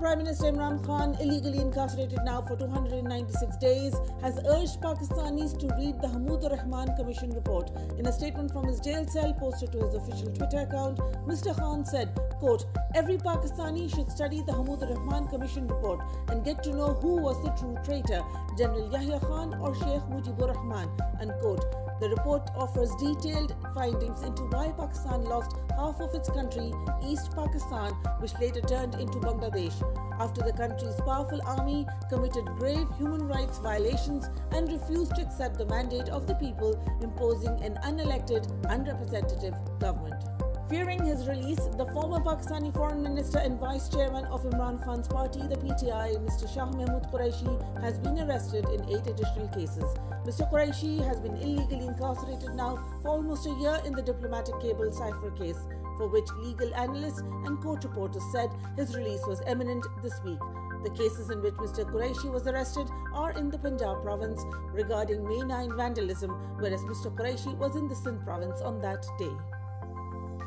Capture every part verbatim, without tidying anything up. Prime Minister Imran Khan, illegally incarcerated now for two hundred ninety-six days, has urged Pakistanis to read the Hamoodur Rahman Commission report. In a statement from his jail cell posted to his official Twitter account, Mister Khan said, quote, "Every Pakistani should study the Hamoodur Rahman Commission report and get to know who was the true traitor, General Yahya Khan or Sheikh Mujibur Rahman," unquote. The report offers detailed findings into why Pakistan lost half of its country, East Pakistan, which later turned into Bangladesh, after the country's powerful army committed grave human rights violations and refused to accept the mandate of the people, imposing an unelected, unrepresentative government. Fearing his release, the former Pakistani Foreign Minister and Vice Chairman of Imran Khan's party, the P T I, Mister Shah Mahmood Qureshi, has been arrested in eight additional cases. Mister Qureshi has been illegally incarcerated now for almost a year in the diplomatic cable cipher case, for which legal analysts and court reporters said his release was imminent this week. The cases in which Mister Qureshi was arrested are in the Punjab province regarding May ninth vandalism, whereas Mister Qureshi was in the Sindh province on that day.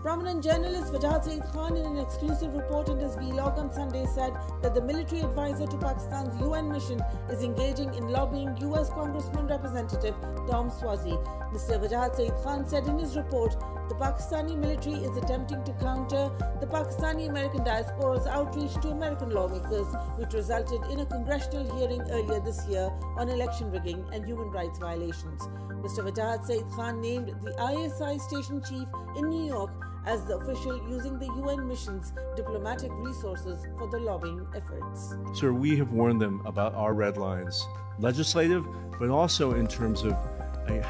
Prominent journalist Vajahat Saeed Khan, in an exclusive report in his vlog on Sunday, said that the military advisor to Pakistan's U N mission is engaging in lobbying U S Congressman Representative Tom Swazi. Mister Vajahat Saeed Khan said in his report, "The Pakistani military is attempting to counter the Pakistani-American diaspora's outreach to American lawmakers, which resulted in a congressional hearing earlier this year on election rigging and human rights violations." Mister Vajahat Saeed Khan named the I S I station chief in New York as the official using the U N mission's diplomatic resources for the lobbying efforts. Sir, we have warned them about our red lines, legislative, but also in terms of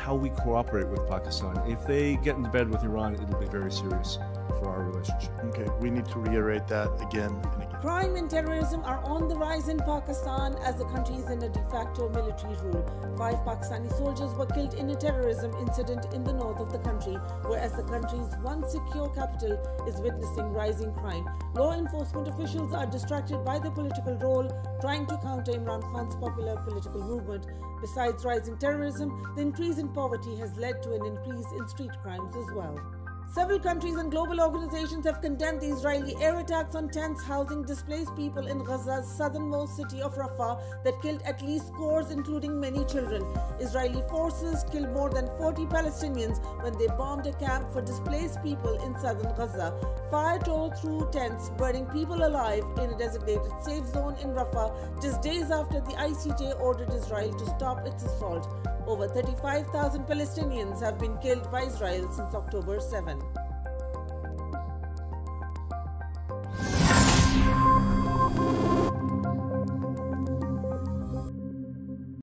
how we cooperate with Pakistan. If they get into bed with Iran, it'll be very serious for our relationship. Okay, we need to reiterate that again and again. Crime and terrorism are on the rise in Pakistan as the country is in a de facto military rule. Five Pakistani soldiers were killed in a terrorism incident in the north of the country, whereas the country's one secure capital is witnessing rising crime. Law enforcement officials are distracted by their political role, trying to counter Imran Khan's popular political movement. Besides rising terrorism, the increase in poverty has led to an increase in street crimes as well. Several countries and global organizations have condemned the Israeli air attacks on tents housing displaced people in Gaza's southernmost city of Rafah that killed at least scores, including many children. Israeli forces killed more than forty Palestinians when they bombed a camp for displaced people in southern Gaza. Fire tore through tents, burning people alive in a designated safe zone in Rafah just days after the I C J ordered Israel to stop its assault. Over thirty-five thousand Palestinians have been killed by Israel since October seventh.